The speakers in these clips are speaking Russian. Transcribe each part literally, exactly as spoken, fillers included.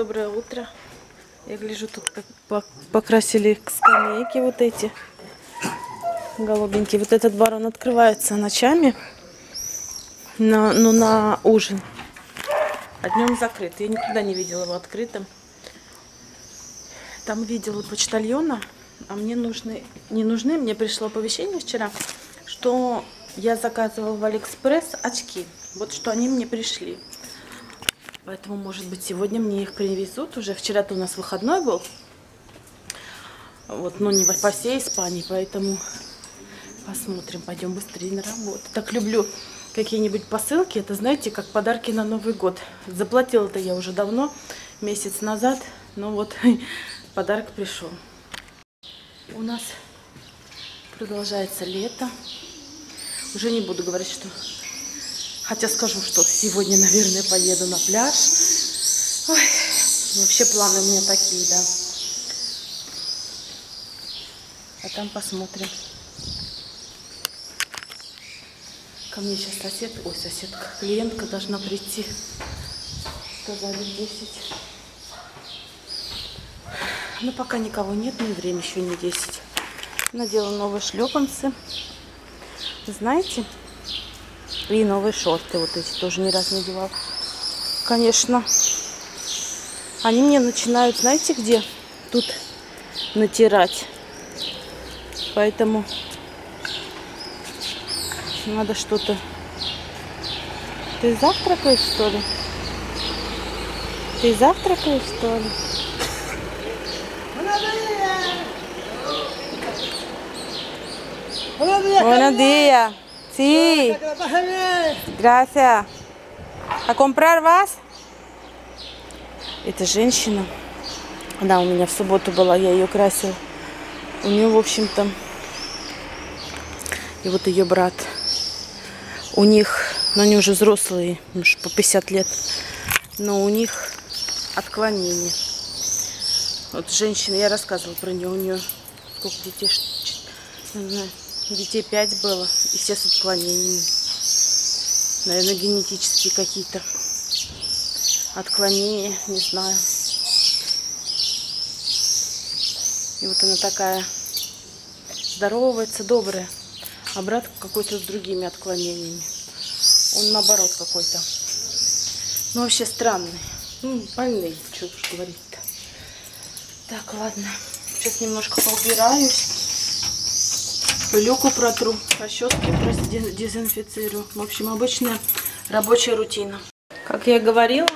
Доброе утро. Я гляжу, тут покрасили скамейки вот эти голубенькие. Вот этот бар, он открывается ночами, на, ну, на ужин. А днем закрыт. Я никогда не видела его открытым. Там видела почтальона, а мне нужны, не нужны. Мне пришло оповещение вчера, что я заказывала в алиэкспресс очки. Вот что они мне пришли. Поэтому, может быть, сегодня мне их привезут уже. Вчера-то у нас выходной был. Вот, но не по всей Испании, поэтому посмотрим. Пойдем быстрее на работу. Так люблю какие-нибудь посылки. Это, знаете, как подарки на Новый год. Заплатила-то я уже давно, месяц назад. Но вот подарок пришел. У нас продолжается лето. Уже не буду говорить, что... Хотя скажу, что сегодня, наверное, поеду на пляж. Ой, вообще планы у меня такие, да. А там посмотрим. Ко мне сейчас сосед... Ой, соседка. Клиентка должна прийти. Сказали десять. Но пока никого нет, ну и время еще не десять. Надела новые шлепанцы. Знаете... И новые шорты, вот эти тоже ни разу не надевала. Конечно, они мне начинают, знаете, где? Тут натирать. Поэтому надо что-то... Ты завтракаешь, что ли? Ты завтракаешь, что ли? Монодея! Sí, gracias. А comprar вас? Это женщина. Она у меня в субботу была, я ее красила. У нее, в общем-то, и вот ее брат. У них, ну они уже взрослые, уже по пятьдесят лет, но у них отклонение. Вот женщина, я рассказывала про нее, у нее сколько детей, не знаю. Детей пять было, и все с отклонениями. Наверное, генетические какие-то отклонения, не знаю. И вот она такая здоровается, добрая. А брат какой-то с другими отклонениями. Он наоборот какой-то. Ну, вообще странный. Ну, больный, что уж говорить-то. Так, ладно. Сейчас немножко поубираюсь. Пылёку протру, расчески дезинфицирую. В общем, обычная рабочая рутина. Как я говорила,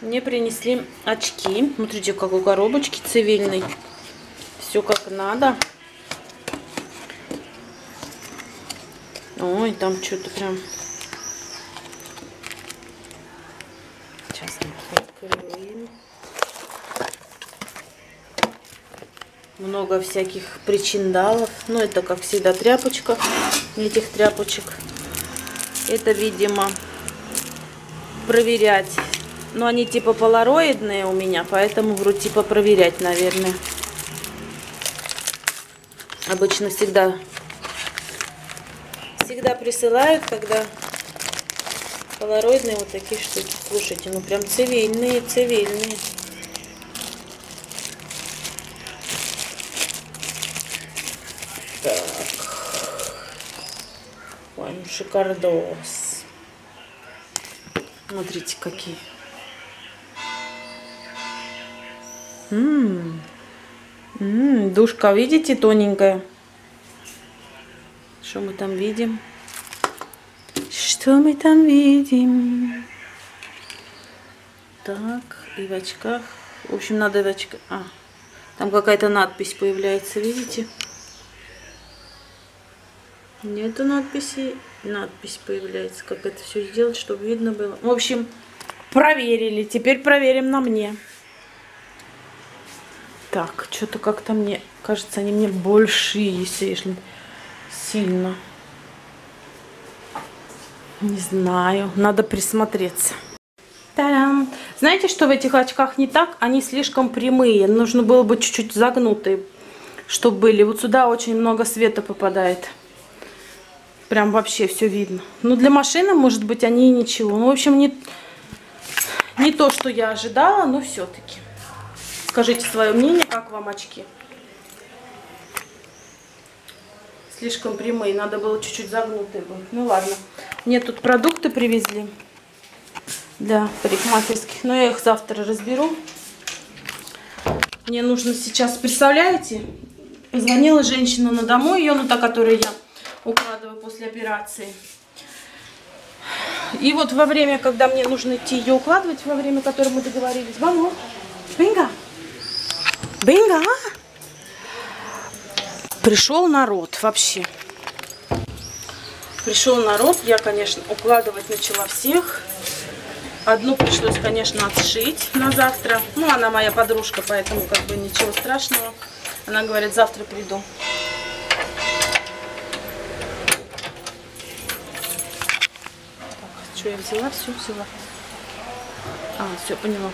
мне принесли очки. Смотрите, как у коробочки цивильной. Все как надо. Ой, там что-то прям... Сейчас откроем. Много всяких причиндалов. Ну, это, как всегда, тряпочка. Этих тряпочек. Это, видимо, проверять. Но они типа полароидные у меня, поэтому вру, типа проверять, наверное. Обычно всегда, всегда присылают, когда полароидные вот такие штуки. Слушайте, ну прям цивильные, цивильные. Шикардос. Смотрите, какие. М-м-м. М-м, душка, видите, тоненькая? Что мы там видим? Что мы там видим? Так, и в очках. В общем, надо в очках. А, там какая-то надпись появляется, видите? Нету надписи. Надпись появляется. Как это все сделать, чтобы видно было. В общем, проверили. Теперь проверим на мне. Так, что-то как-то мне... Кажется, они мне большие, если, если сильно. Не знаю. Надо присмотреться. Та-дам! Знаете, что в этих очках не так? Они слишком прямые. Нужно было бы чуть-чуть загнутые, чтобы были. Вот сюда очень много света попадает. Прям вообще все видно. Ну, для машины, может быть, они и ничего. Ну, в общем, не, Не то, что я ожидала, но все-таки. Скажите свое мнение, как вам очки? Слишком прямые, надо было чуть-чуть загнутые быть. Ну ладно. Мне тут продукты привезли для парикмахерских, но я их завтра разберу. Мне нужно сейчас, представляете, позвонила женщина на дому, ее, ну та, которую я укладываю после операции. И вот во время, когда мне нужно идти ее укладывать, во время которой мы договорились, звонок. Бинго! Бинго! Пришел народ вообще. Пришел народ. Я, конечно, укладывать начала всех. Одну пришлось, конечно, отшить на завтра. Ну, она моя подружка, поэтому как бы ничего страшного. Она говорит, завтра приду. Так, что я взяла? Все взяла. А, все, поняла.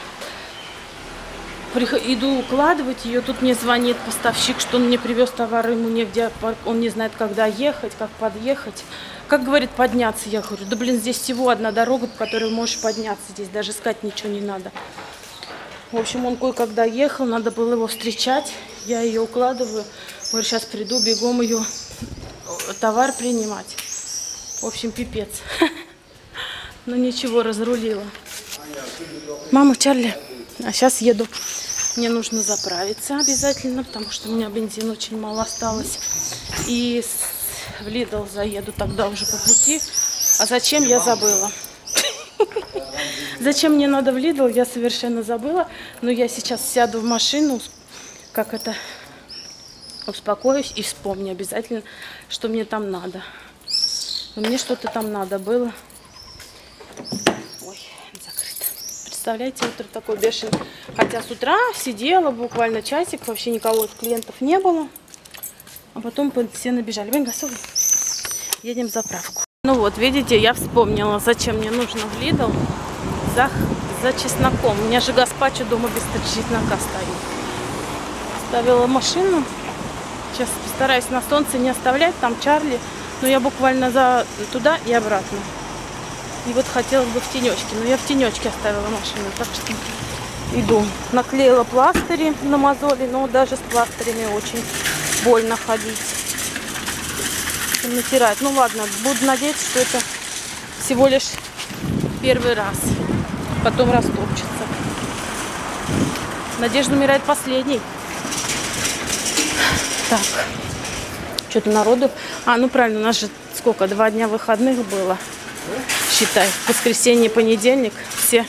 Иду укладывать ее, тут мне звонит поставщик, что он мне привез товары, ему негде, он не знает, когда ехать, как подъехать. Как, говорит, подняться? Я говорю, да блин, здесь всего одна дорога, по которой можешь подняться, здесь даже искать ничего не надо. В общем, он кое-когда ехал, надо было его встречать, я ее укладываю, говорю, сейчас приду, бегом ее товар принимать. В общем, пипец. Но ничего, разрулила. Мама, Чарли, а сейчас еду. Мне нужно заправиться обязательно, потому что у меня бензин очень мало осталось. И в Лидл заеду тогда уже по пути. А зачем, я забыла. Зачем мне надо в Лидл, я совершенно забыла. Но я сейчас сяду в машину, как это, успокоюсь и вспомню обязательно, что мне там надо. Но мне что-то там надо было. Представляете, утро такое бешеное. Хотя с утра сидела буквально часик, вообще никого из клиентов не было. А потом все набежали. Едем в заправку. Ну вот, видите, я вспомнила, зачем мне нужно в Лидл за, за чесноком. У меня же гаспачо дома без чеснока стоит. Ставила машину. Сейчас постараюсь на солнце не оставлять, там Чарли. Но я буквально за туда и обратно. И вот хотелось бы в тенечке, но я в тенечке оставила машину, так что иду. Наклеила пластыри на мозоли, но даже с пластырями очень больно ходить, натирать. Ну ладно, буду надеяться, что это всего лишь первый раз, потом растопчется. Надежда умирает последней. Так, что-то народу... А, ну правильно, у нас же сколько, два дня выходных было. Считай, воскресенье, понедельник, все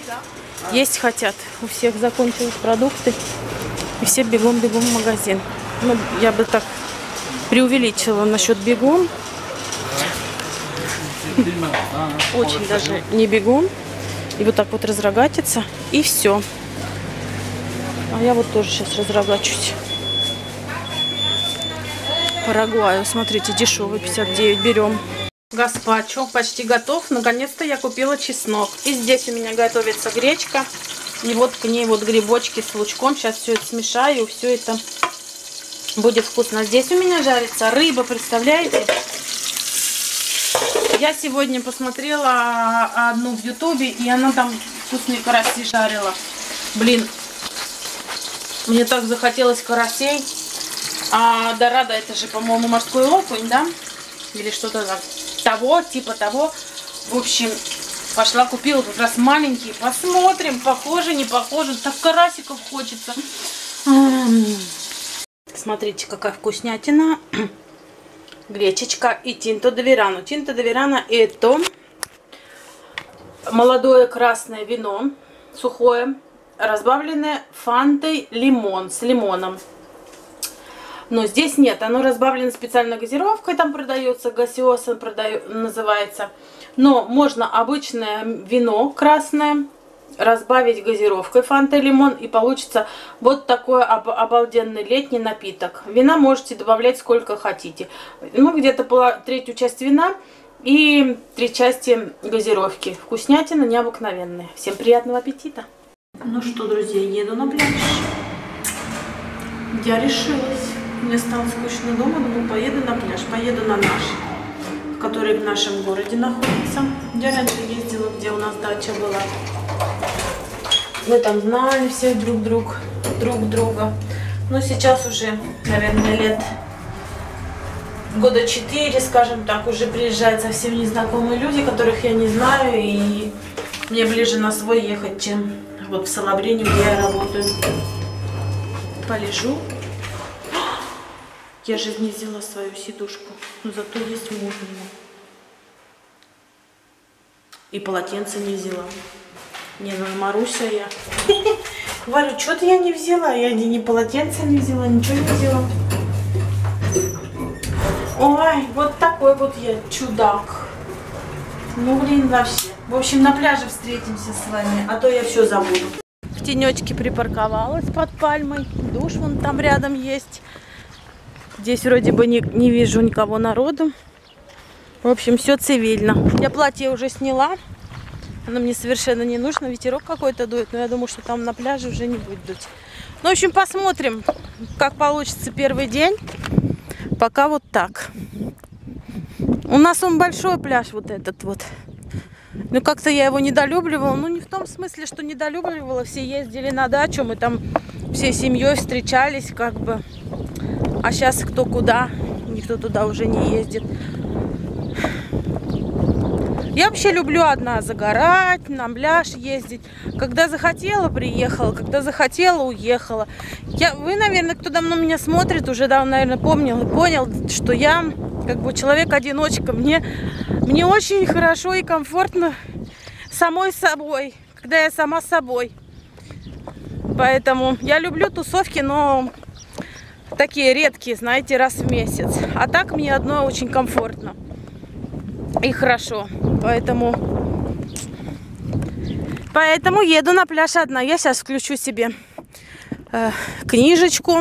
есть хотят, у всех закончились продукты, и все бегом-бегом в магазин. Ну, я бы так преувеличила насчет бегом, очень даже не бегом, и вот так вот разрогатиться, и все. А я вот тоже сейчас разрогачусь. Парагваю, смотрите, дешевый, пятьдесят девять, берем. Гаспачо почти готов. Наконец-то я купила чеснок. И здесь у меня готовится гречка. И вот к ней вот грибочки с лучком. Сейчас все это смешаю. Все это будет вкусно. Здесь у меня жарится рыба, представляете? Я сегодня посмотрела одну в Ютубе, и она там вкусные караси жарила. Блин, мне так захотелось карасей. А Дорада, это же, по-моему, морской окунь, да? Или что-то там. Того, типа того. В общем, пошла купила как раз маленькие. Посмотрим, похоже, не похоже. Так карасиков хочется. Смотрите, какая вкуснятина. Гречечка и тинто доверана. Тинто доверана — это молодое красное вино, сухое, разбавленное фантой лимон, с лимоном. Но здесь нет, оно разбавлено специальной газировкой, там продается, газиос продаю, называется. Но можно обычное вино красное разбавить газировкой фанта лимон, и получится вот такой об обалденный летний напиток. Вина можете добавлять сколько хотите. Ну, где-то третью часть вина и три части газировки. Вкуснятина необыкновенная. Всем приятного аппетита! Ну что, друзья, еду на пляж. Я решилась. Мне стало скучно дома, думаю, поеду на пляж, поеду на наш, который в нашем городе находится. Я раньше ездила, где у нас дача была. мы там знали все друг, друг, друг друга. Но сейчас уже, наверное, лет года четыре, скажем так, уже приезжают совсем незнакомые люди, которых я не знаю, и мне ближе на свой ехать, чем вот в Солобринье, где я работаю. Полежу. Я же не взяла свою сидушку, но зато есть мужнина. И полотенце не взяла. Не, ну Маруся я. Говорю, что-то я не взяла. Я ни полотенце не взяла, ничего не взяла. Ой, вот такой вот я чудак. Ну, блин, вообще. В общем, на пляже встретимся с вами, а то я все забуду. В тенечке припарковалась под пальмой. Душ вон там рядом есть. Здесь вроде бы не, не вижу никого народу. В общем, все цивильно. Я платье уже сняла. Оно мне совершенно не нужно. Ветерок какой-то дует, но я думаю, что там на пляже уже не будет дуть. Ну, в общем, посмотрим, как получится первый день. Пока вот так. У нас он большой пляж вот этот вот. Ну, как-то я его недолюбливала. Ну, не в том смысле, что недолюбливала. Все ездили на дачу, мы там всей семьей встречались как бы. А сейчас кто куда, никто туда уже не ездит. Я вообще люблю одна загорать, на пляж ездить. Когда захотела, приехала. Когда захотела, уехала. Я, вы, наверное, кто давно меня смотрит, уже давно, наверное, помнил и понял, что я как бы человек-одиночка. Мне, мне очень хорошо и комфортно самой собой, когда я сама собой. Поэтому я люблю тусовки, но такие редкие, знаете, раз в месяц. А так мне одно очень комфортно и хорошо. Поэтому, поэтому еду на пляж одна. Я сейчас включу себе э, книжечку,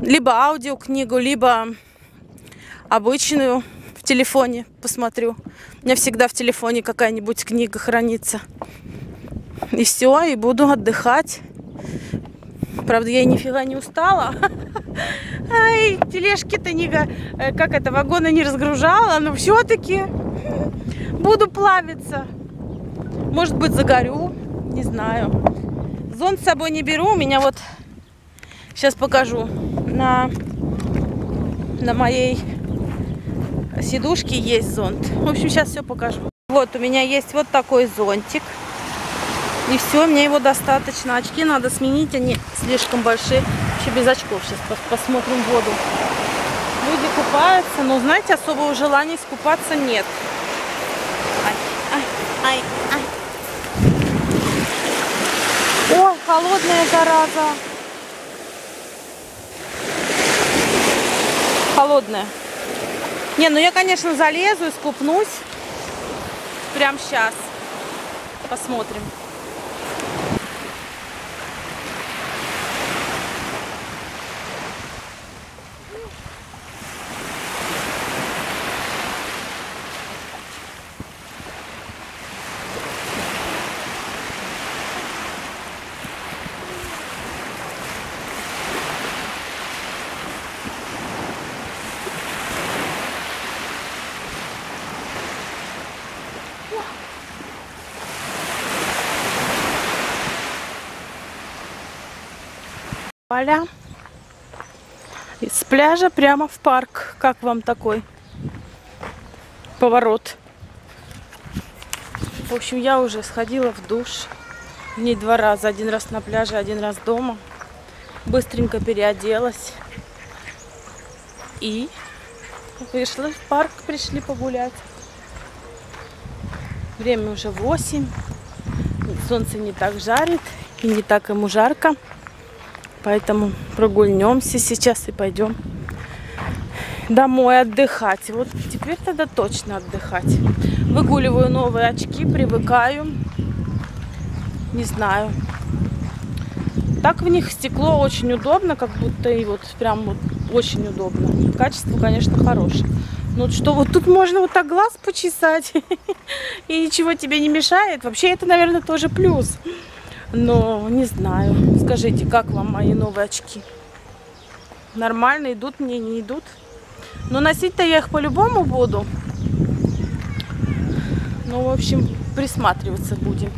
либо аудиокнигу, либо обычную в телефоне посмотрю. У меня всегда в телефоне какая-нибудь книга хранится. И все, и буду отдыхать. Правда, я нифига не устала. Ай, тележки-то не, как это, вагоны не разгружала, но все-таки буду плавиться. Может быть, загорю, не знаю. Зонт с собой не беру, у меня вот, сейчас покажу, на, на моей сидушке есть зонт. В общем, сейчас все покажу. Вот, у меня есть вот такой зонтик. И все, мне его достаточно. Очки надо сменить, они слишком большие. Вообще без очков сейчас посмотрим воду. Люди купаются, но, знаете, особого желания искупаться нет. Ай, ай, ай, ай. Ой, холодная зараза. Холодная. Не, ну я, конечно, залезу, искупнусь. Прям сейчас. Посмотрим. Поля с пляжа прямо в парк. Как вам такой поворот? В общем, я уже сходила в душ. Мне два раза. Один раз на пляже, один раз дома. Быстренько переоделась. И вышла в парк, пришли погулять. Время уже восемь. Солнце не так жарит и не так ему жарко. Поэтому прогульнемся сейчас и пойдем домой отдыхать. Вот теперь тогда точно отдыхать. Выгуливаю новые очки, привыкаю. Не знаю. Так в них стекло очень удобно, как будто и вот прям вот очень удобно. Качество, конечно, хорошее. Ну что, вот тут можно вот так глаз почесать и ничего тебе не мешает. Вообще это, наверное, тоже плюс. Но не знаю. Скажите, как вам мои новые очки? Нормально идут мне, не идут? Но носить-то я их по-любому буду. Ну, в общем, присматриваться будем.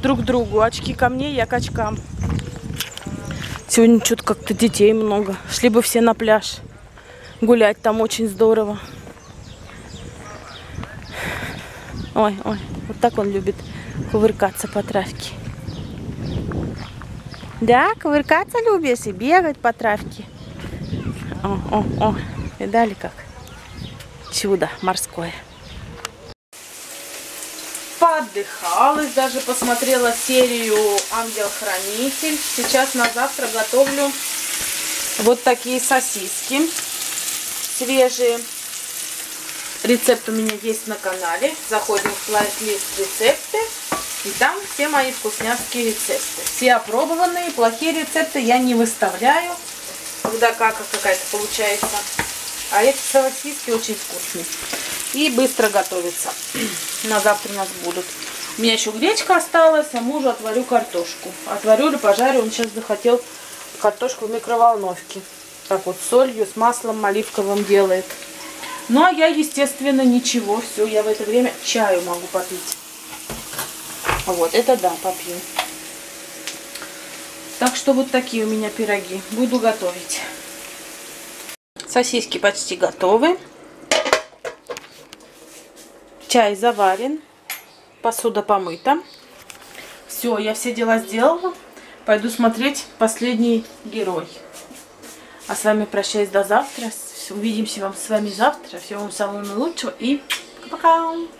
друг другу. Очки ко мне, я к очкам. Сегодня что-то как-то детей много. Шли бы все на пляж. Гулять там очень здорово. Ой, ой, вот так он любит кувыркаться по травке. Да, кувыркаться любишь и бегать по травке. О, о, о, видали как? Чудо морское. Поотдыхалась, даже посмотрела серию «Ангел-Хранитель». Сейчас на завтра готовлю вот такие сосиски свежие. Рецепт у меня есть на канале. Заходим в плейлист «Рецепты». И там все мои вкусняцкие рецепты. Все опробованные, плохие рецепты я не выставляю. Когда кака какая-то получается. А эти сосиски очень вкусные. И быстро готовятся. На завтра у нас будут. У меня еще гречка осталась, а мужу отварю картошку. Отварю или пожарю. Он сейчас захотел картошку в микроволновке. Так вот, с солью, с маслом оливковым делает. Ну, а я, естественно, ничего. Все, я в это время чаю могу попить. Вот, это да, попью. Так что вот такие у меня пироги. Буду готовить. Сосиски почти готовы. Чай заварен. Посуда помыта. Все, я все дела сделала. Пойду смотреть «Последний герой». А с вами прощаюсь до завтра. Увидимся вам с вами завтра. Всего вам самого лучшего и пока-пока!